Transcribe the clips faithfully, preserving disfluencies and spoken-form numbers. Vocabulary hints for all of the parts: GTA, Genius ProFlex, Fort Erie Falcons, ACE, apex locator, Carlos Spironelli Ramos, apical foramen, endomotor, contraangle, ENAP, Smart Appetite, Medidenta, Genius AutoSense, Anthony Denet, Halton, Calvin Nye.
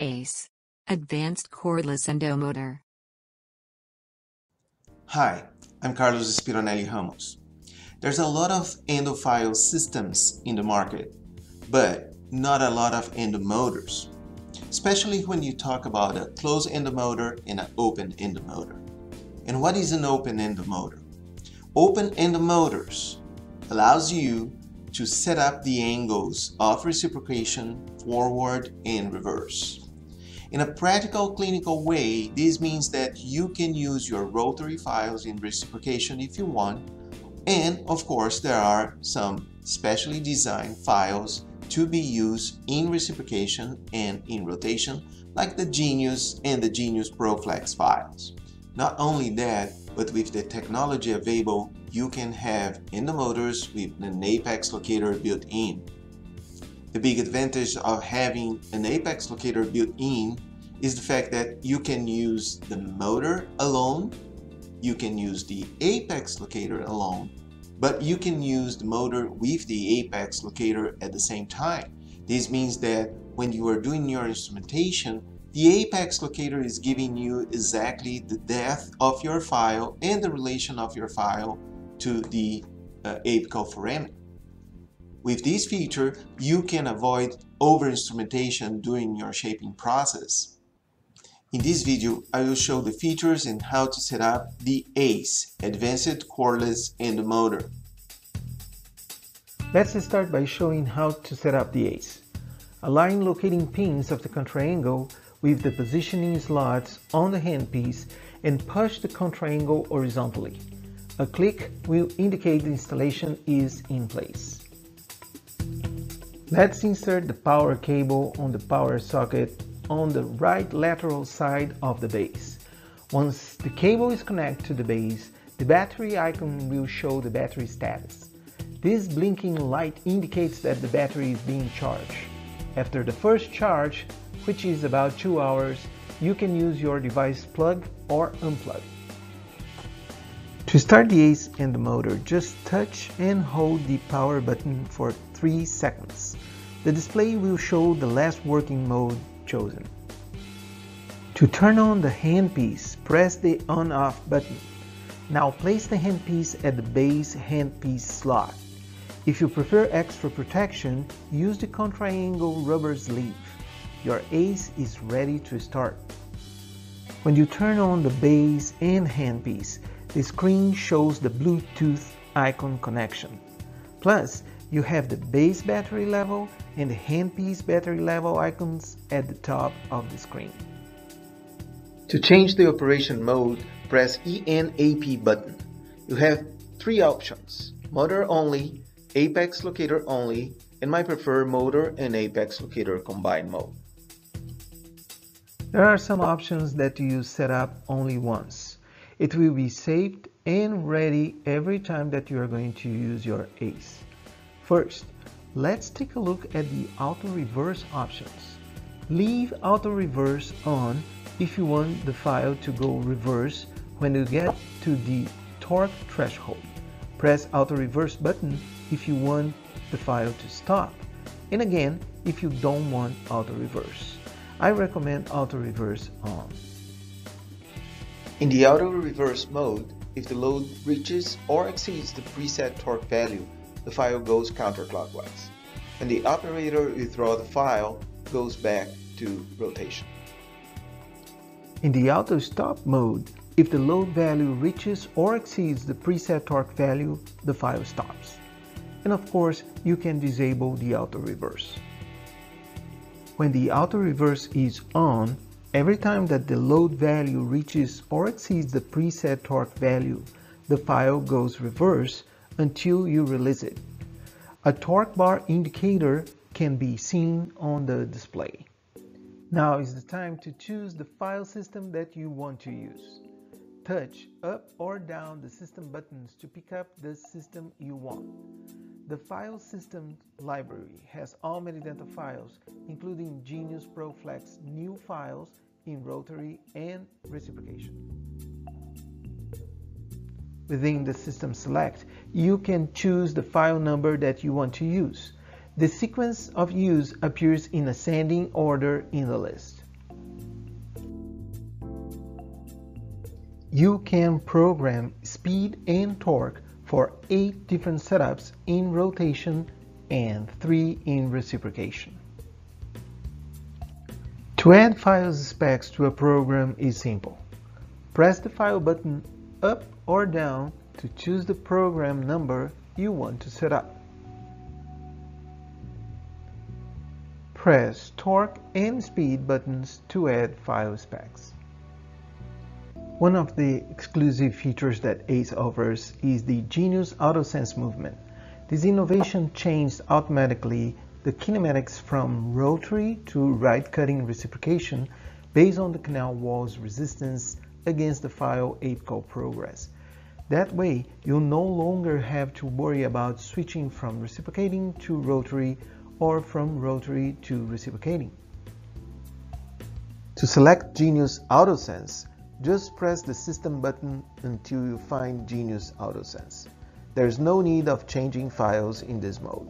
A C E, Advanced Cordless Endomotor. Hi, I'm Carlos Spironelli Ramos. There's a lot of endophile systems in the market, but not a lot of endomotors, especially when you talk about a closed endomotor and an open endomotor. And what is an open endomotor? Open endomotors allows you to set up the angles of reciprocation forward and reverse. In a practical clinical way, this means that you can use your rotary files in reciprocation if you want, and of course there are some specially designed files to be used in reciprocation and in rotation, like the Genius and the Genius ProFlex files. Not only that, but with the technology available, you can have endomotors with an apex locator built in. The big advantage of having an apex locator built in is the fact that you can use the motor alone, you can use the apex locator alone, but you can use the motor with the apex locator at the same time. This means that when you are doing your instrumentation, the apex locator is giving you exactly the depth of your file and the relation of your file to the uh, apical foramen. With this feature, you can avoid over-instrumentation during your shaping process. In this video, I will show the features and how to set up the A C E, Advanced Cordless Endomotor. Let's start by showing how to set up the A C E. Align locating pins of the contraangle with the positioning slots on the handpiece and push the contraangle horizontally. A click will indicate the installation is in place. Let's insert the power cable on the power socket on the right lateral side of the base. Once the cable is connected to the base, the battery icon will show the battery status. This blinking light indicates that the battery is being charged. After the first charge, which is about two hours, you can use your device plug or unplug. To start the A C E endomotor, just touch and hold the power button for three seconds. The display will show the last working mode chosen. To turn on the handpiece, press the on-off button. Now place the handpiece at the base handpiece slot. If you prefer extra protection, use the contraangle rubber sleeve. Your A C E is ready to start. When you turn on the base and handpiece, the screen shows the Bluetooth icon connection. Plus, you have the base battery level and the handpiece battery level icons at the top of the screen. To change the operation mode, press E N A P button. You have three options: motor only, apex locator only, and my preferred motor and apex locator combined mode. There are some options that you set up only once. It will be saved and ready every time that you are going to use your A C E. First, let's take a look at the auto reverse options. Leave auto reverse on if you want the file to go reverse when you get to the torque threshold. Press auto reverse button if you want the file to stop, and again if you don't want auto reverse. I recommend auto reverse on. In the auto reverse mode, if the load reaches or exceeds the preset torque value, the file goes counterclockwise, and the operator withdraw the file goes back to rotation. In the auto stop mode, if the load value reaches or exceeds the preset torque value, the file stops. And of course, you can disable the auto reverse. When the auto reverse is on, every time that the load value reaches or exceeds the preset torque value, the file goes reverse until you release it. A torque bar indicator can be seen on the display. Now is the time to choose the file system that you want to use. Touch up or down the system buttons to pick up the system you want. The file system library has all Medidenta files, including Genius ProFlex new files in rotary and reciprocation. Within the system select, you can choose the file number that you want to use. The sequence of use appears in ascending order in the list. You can program speed and torque for eight different setups in rotation and three in reciprocation. To add file specs to a program is simple. Press the file button up or down to choose the program number you want to set up. Press torque and speed buttons to add file specs. One of the exclusive features that ACE offers is the Genius AutoSense movement. This innovation changed automatically the kinematics from rotary to right-cutting reciprocation based on the canal wall's resistance against the file apical progress. That way, you'll no longer have to worry about switching from reciprocating to rotary or from rotary to reciprocating. To select Genius AutoSense, just press the system button until you find Genius AutoSense. There's no need of changing files in this mode.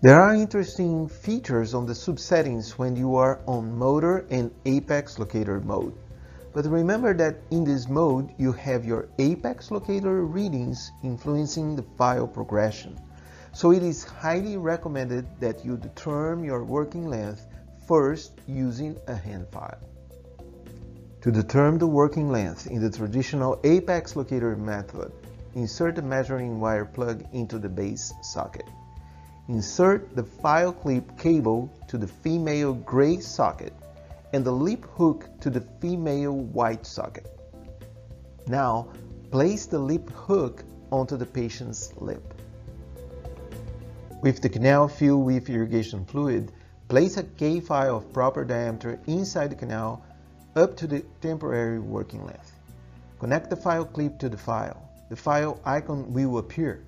There are interesting features on the subsettings when you are on motor and apex locator mode. But remember that in this mode you have your apex locator readings influencing the file progression. So it is highly recommended that you determine your working length first using a hand file. To determine the working length in the traditional apex locator method, insert the measuring wire plug into the base socket. Insert the file clip cable to the female gray socket and the lip hook to the female white socket. Now, place the lip hook onto the patient's lip. With the canal filled with irrigation fluid, place a K file of proper diameter inside the canal up to the temporary working length. Connect the file clip to the file. The file icon will appear.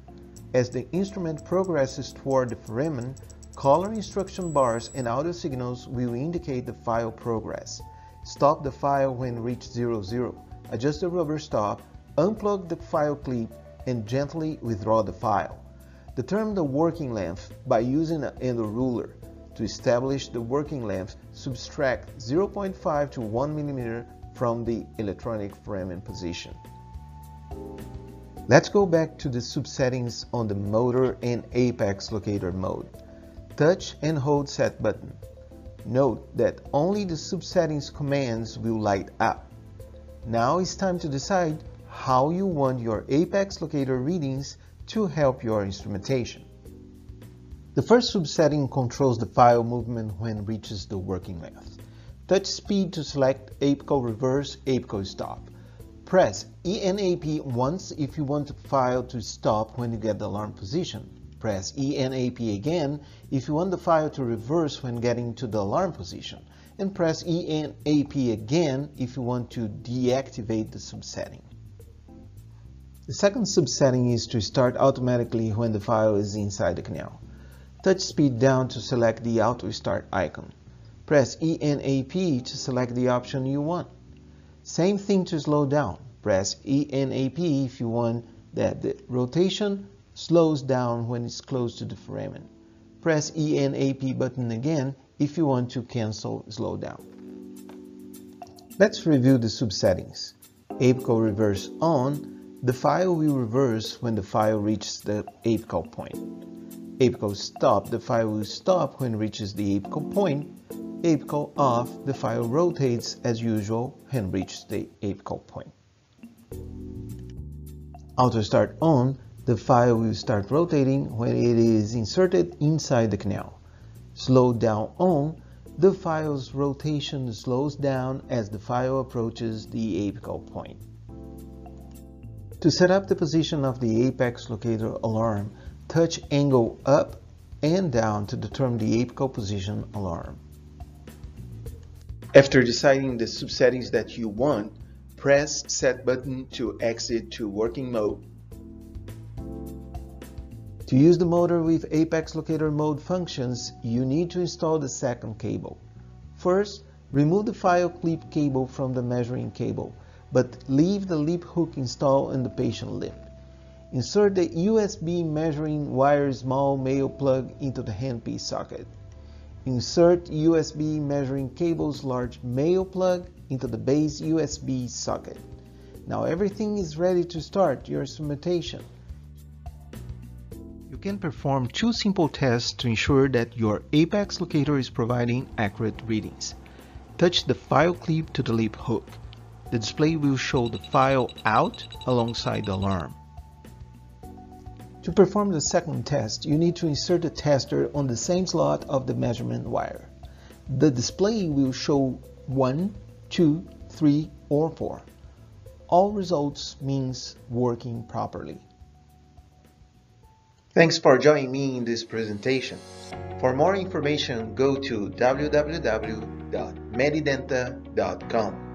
As the instrument progresses toward the foramen, color instruction bars and audio signals will indicate the file progress. Stop the file when reached zero zero. Adjust the rubber stop, unplug the file clip, and gently withdraw the file. Determine the working length by using an endo ruler. To establish the working length, subtract zero point five to one millimeter from the electronic foramen position. Let's go back to the subsettings on the motor and apex locator mode. Touch and hold set button. Note that only the subsettings commands will light up. Now it's time to decide how you want your apex locator readings to help your instrumentation. The first subsetting controls the file movement when it reaches the working length. Touch speed to select apical reverse, apical stop. Press E N A P once if you want the file to stop when you get the alarm position. Press E N A P again if you want the file to reverse when getting to the alarm position. And press E N A P again if you want to deactivate the subsetting. The second subsetting is to start automatically when the file is inside the canal. Touch speed down to select the auto start icon. Press E N A P to select the option you want. Same thing to slow down. Press E N A P if you want that the rotation slows down when it's close to the foramen. Press E N A P button again if you want to cancel slow down. Let's review the subsettings. Apical reverse on. The file will reverse when the file reaches the apical point. Apical stop, the file will stop when it reaches the apical point. Apical off, the file rotates as usual and reaches the apical point. Auto start on, the file will start rotating when it is inserted inside the canal. Slow down on, the file's rotation slows down as the file approaches the apical point. To set up the position of the apex locator alarm, touch angle up and down to determine the apical position alarm. After deciding the subsettings that you want, press set button to exit to working mode. To use the motor with apex locator mode functions, you need to install the second cable. First, remove the file clip cable from the measuring cable, but leave the lip hook installed in the patient lip. Insert the U S B measuring wire small male plug into the handpiece socket. Insert U S B measuring cable's large male plug into the base U S B socket. Now everything is ready to start your instrumentation. You can perform two simple tests to ensure that your Apex locator is providing accurate readings. Touch the file clip to the lip hook. The display will show the file out alongside the alarm. To perform the second test, you need to insert a tester on the same slot of the measurement wire. The display will show one, two, three or four. All results means working properly. Thanks for joining me in this presentation. For more information, go to w w w dot medidenta dot com.